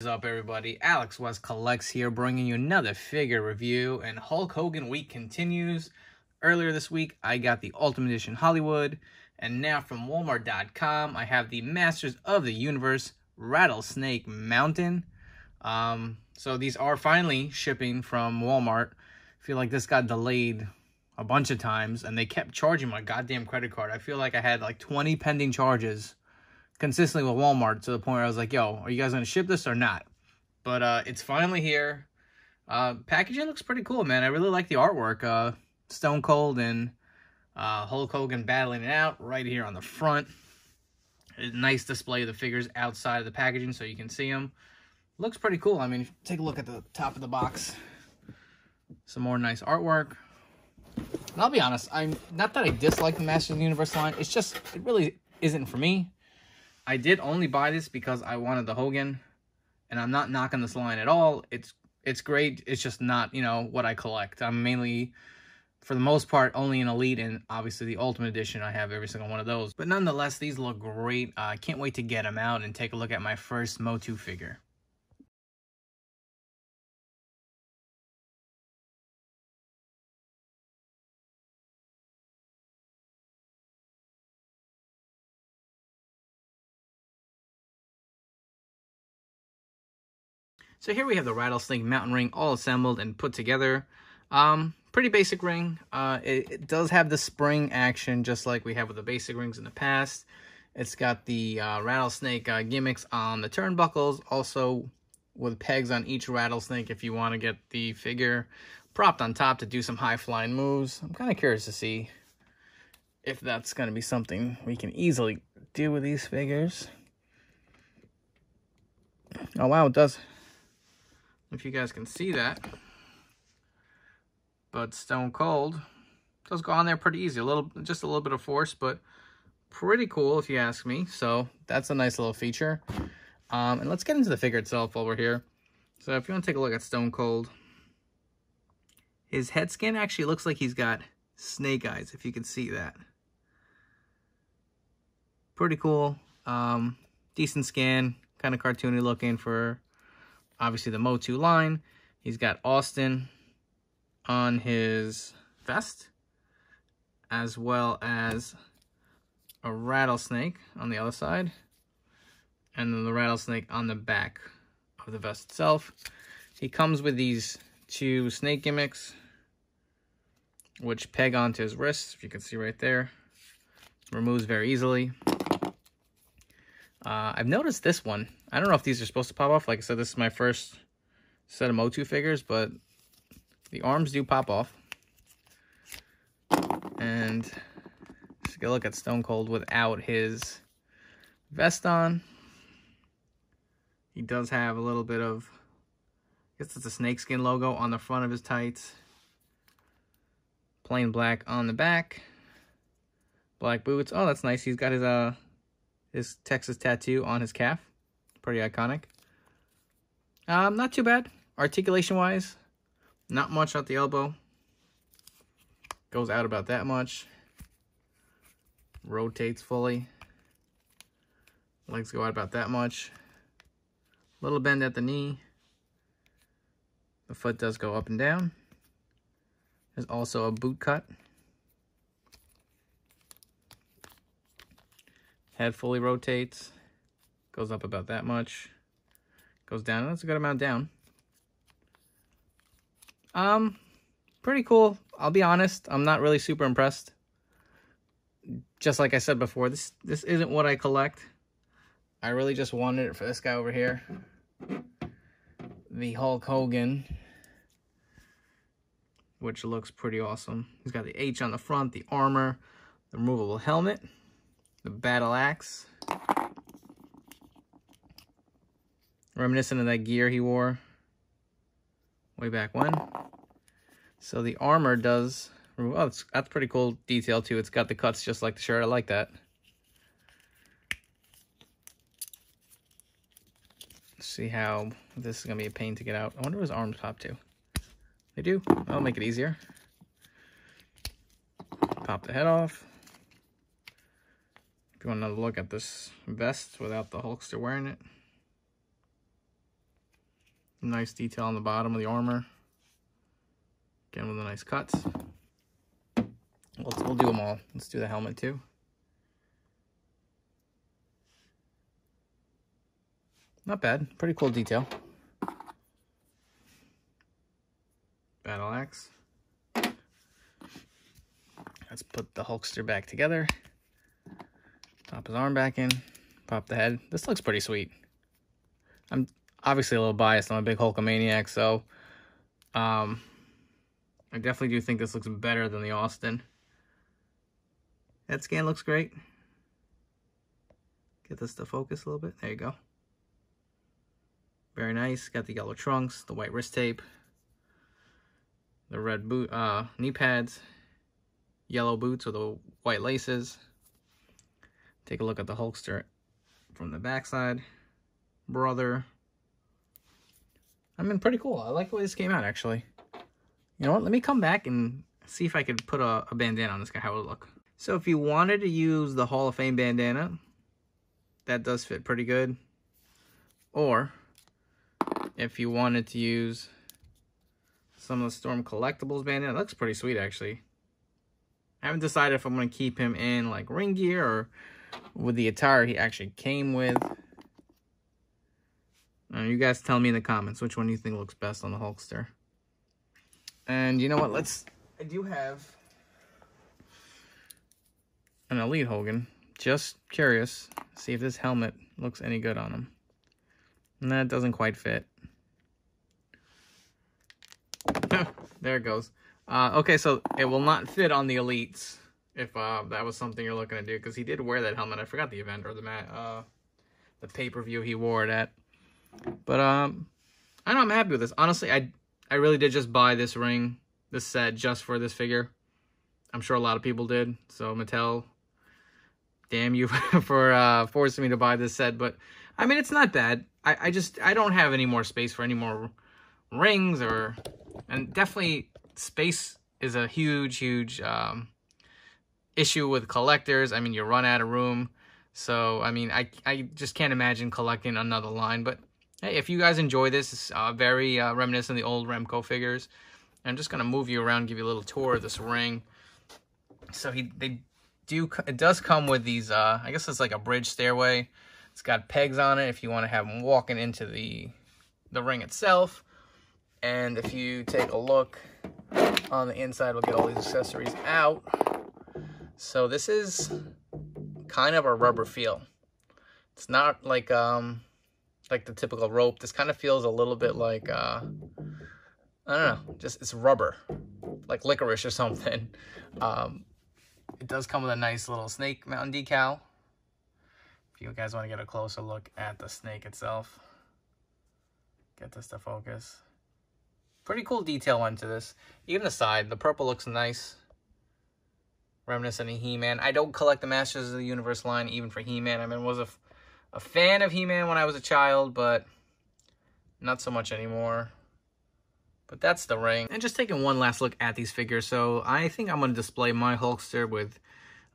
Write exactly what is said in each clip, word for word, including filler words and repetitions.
What's up, everybody? Alex West Collects here, bringing you another figure review, and Hulk Hogan week continues. Earlier this week, I got the Ultimate Edition Hollywood, and now from Walmart dot com, I have the Masters of the Universe Rattlesnake Mountain. Um, so these are finally shipping from Walmart. I feel like this got delayed a bunch of times, and they kept charging my goddamn credit card. I feel like I had like twenty pending charges consistently with Walmart, to the point where I was like, yo, are you guys going to ship this or not? But uh, it's finally here. Uh, packaging looks pretty cool, man. I really like the artwork. Uh, Stone Cold and uh, Hulk Hogan battling it out right here on the front. A nice display of the figures outside of the packaging so you can see them. Looks pretty cool. I mean, take a look at the top of the box. Some more nice artwork. And I'll be honest, I'm not that I dislike the Masters of the Universe line. It's just, it really isn't for me. I did only buy this because I wanted the Hogan, and I'm not knocking this line at all. It's it's great. It's just not, you know, what I collect. I'm mainly, for the most part, only an Elite, and obviously the Ultimate Edition. I have every single one of those. But nonetheless, these look great. I uh, can't wait to get them out and take a look at my first MOTU figure. So here we have the Rattlesnake Mountain Ring all assembled and put together. Um, pretty basic ring. Uh, it, it does have the spring action, just like we have with the basic rings in the past. It's got the uh, rattlesnake uh, gimmicks on the turnbuckles, also with pegs on each rattlesnake if you want to get the figure propped on top to do some high-flying moves. I'm kind of curious to see if that's going to be something we can easily do with these figures. Oh, wow, it does. If you guys can see that, but Stone Cold does go on there pretty easy. A little, just a little bit of force, but pretty cool if you ask me. So that's a nice little feature. Um, and let's get into the figure itself while we're here. So if you want to take a look at Stone Cold, his head skin actually looks like he's got snake eyes, if you can see that. Pretty cool. Um, decent skin, kind of cartoony looking for obviously the MOTU line. He's got Austin on his vest, as well as a rattlesnake on the other side, and then the rattlesnake on the back of the vest itself. He comes with these two snake gimmicks, which peg onto his wrists, if you can see right there. Removes very easily. Uh, I've noticed this one. I don't know if these are supposed to pop off. Like I said, this is my first set of MOTU figures, but the arms do pop off. And let's get a look at Stone Cold without his vest on. He does have a little bit of, I guess it's a snakeskin logo on the front of his tights. Plain black on the back. Black boots. Oh, that's nice. He's got his, uh, his Texas tattoo on his calf. Pretty iconic. Um, not too bad. Articulation-wise, not much at the elbow. Goes out about that much. Rotates fully. Legs go out about that much. Little bend at the knee. The foot does go up and down. There's also a boot cut. Head fully rotates, goes up about that much, goes down, that's a good amount down. Um, pretty cool. I'll be honest, I'm not really super impressed. Just like I said before, this this isn't what I collect. I really just wanted it for this guy over here, the Hulk Hogan, which looks pretty awesome. He's got the H on the front, the armor, the removable helmet, the battle axe, reminiscent of that gear he wore way back when. So the armor does, oh, that's, that's pretty cool detail too. It's got the cuts just like the shirt. I like that. Let's see how this is gonna be a pain to get out. I wonder if his arms pop too. They do. That'll make it easier. Pop the head off. If you want another look at this vest without the Hulkster wearing it. Nice detail on the bottom of the armor. Again, with the nice cuts. Let's, we'll do them all. Let's do the helmet too. Not bad. Pretty cool detail. Battle axe. Let's put the Hulkster back together. Pop his arm back in. Pop the head. This looks pretty sweet. I'm obviously a little biased. I'm a big Hulkamaniac, so um, I definitely do think this looks better than the Austin. That scan looks great. Get this to focus a little bit. There you go. Very nice. Got the yellow trunks, the white wrist tape, the red boot, uh, knee pads, yellow boots with the white laces. Take a look at the Hulkster from the backside. Brother. I mean, pretty cool. I like the way this came out, actually. You know what? Let me come back and see if I could put a, a bandana on this guy, how it would look. So if you wanted to use the Hall of Fame bandana, that does fit pretty good. Or if you wanted to use some of the Storm Collectibles bandana, that looks pretty sweet, actually. I haven't decided if I'm going to keep him in, like, ring gear or with the attire he actually came with. Now, you guys tell me in the comments which one you think looks best on the Hulkster. And you know what? Let's... I do have an Elite Hogan. Just curious. See if this helmet looks any good on him. And that doesn't quite fit. There it goes. Uh, okay, so it will not fit on the Elites, if uh, that was something you're looking to do, because he did wear that helmet. I forgot the event or the mat, uh, the pay-per-view he wore it at. But um, I know I'm happy with this. Honestly, I I really did just buy this ring, this set, just for this figure. I'm sure a lot of people did. So Mattel, damn you for uh, forcing me to buy this set. But I mean, it's not bad. I, I just I don't have any more space for any more rings or, and definitely. Space is a huge, huge um, issue with collectors. I mean, you run out of room. So, I mean, I, I just can't imagine collecting another line. But, hey, if you guys enjoy this, it's uh, very uh, reminiscent of the old Remco figures. I'm just going to move you around, give you a little tour of this ring. So, he they do it does come with these, uh, I guess it's like a bridge stairway. It's got pegs on it if you want to have them walking into the the ring itself. And if you take a look on the inside, we'll get all these accessories out. So this is kind of a rubber feel. It's not like um like the typical rope. This kind of feels a little bit like uh I don't know, just it's rubber, like licorice or something. Um it does come with a nice little snake mountain decal if you guys want to get a closer look at the snake itself. Get this to focus. Pretty cool detail onto this. Even the side, the purple looks nice. Reminiscent of He-Man. I don't collect the Masters of the Universe line even for He-Man. I mean, was a, a fan of He-Man when I was a child, but not so much anymore. But that's the ring. And just taking one last look at these figures. So I think I'm going to display my Hulkster with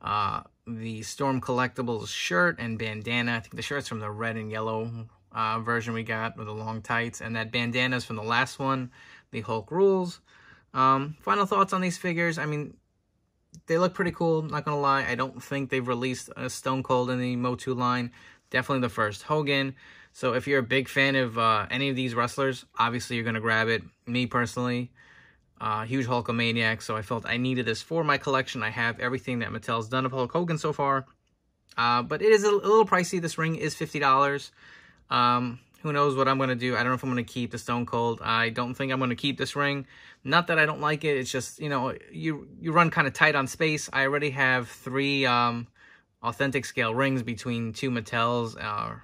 uh, the Storm Collectibles shirt and bandana. I think the shirt's from the red and yellow uh, version we got with the long tights. And that bandana's from the last one. The Hulk rules. Um, final thoughts on these figures. I mean, they look pretty cool. Not gonna lie. I don't think they've released a Stone Cold in the MOTU line. Definitely the first Hogan. So if you're a big fan of uh, any of these wrestlers, obviously you're gonna grab it. Me personally, uh, huge Hulkamaniac. So I felt I needed this for my collection. I have everything that Mattel's done of Hulk Hogan so far. Uh, but it is a, a little pricey. This ring is fifty dollars. Um, Who knows what I'm going to do. I don't know if I'm going to keep the Stone Cold. I don't think I'm going to keep this ring. Not that I don't like it. It's just, you know, you you run kind of tight on space. I already have three um, authentic scale rings between two Mattels, uh,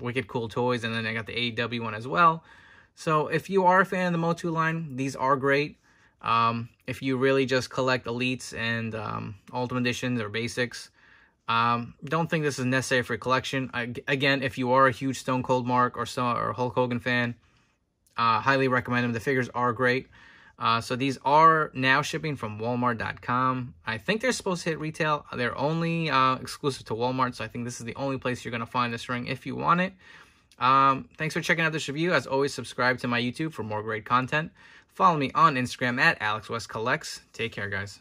Wicked Cool Toys, and then I got the A E W one as well. So if you are a fan of the MOTU line, these are great. Um, if you really just collect Elites and um, Ultimate Editions or Basics, Um, don't think this is necessary for collection. I, again, if you are a huge Stone Cold Mark or, so, or Hulk Hogan fan, uh, highly recommend them. The figures are great. Uh, so these are now shipping from Walmart dot com. I think they're supposed to hit retail. They're only uh, exclusive to Walmart, so I think this is the only place you're going to find this ring if you want it. Um, thanks for checking out this review. As always, subscribe to my YouTube for more great content. Follow me on Instagram at Alex West Collects. Take care, guys.